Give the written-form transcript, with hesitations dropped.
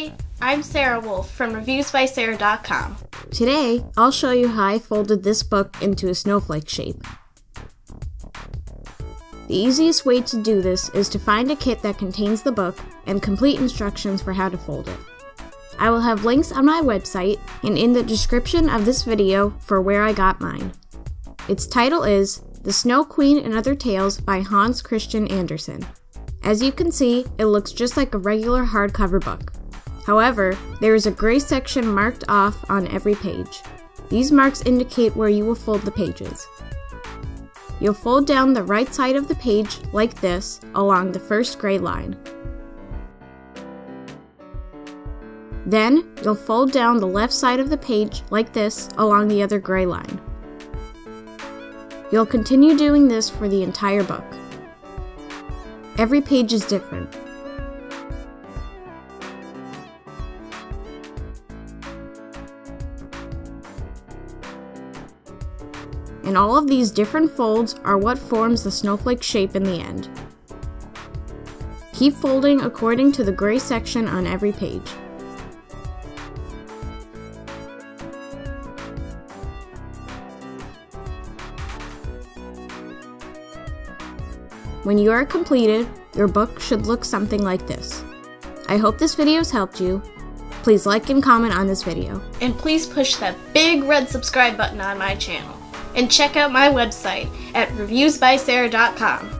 Hi, I'm Sarah Wolf from ReviewsBySarah.com. Today, I'll show you how I folded this book into a snowflake shape. The easiest way to do this is to find a kit that contains the book and complete instructions for how to fold it. I will have links on my website and in the description of this video for where I got mine. Its title is The Snow Queen and Other Tales by Hans Christian Andersen. As you can see, it looks just like a regular hardcover book. However, there is a gray section marked off on every page. These marks indicate where you will fold the pages. You'll fold down the right side of the page like this along the first gray line. Then, you'll fold down the left side of the page like this along the other gray line. You'll continue doing this for the entire book. Every page is different. And all of these different folds are what forms the snowflake shape in the end. Keep folding according to the gray section on every page. When you are completed, your book should look something like this. I hope this video has helped you. Please like and comment on this video. And please push that big red subscribe button on my channel. And check out my website at ReviewsBySarah.com.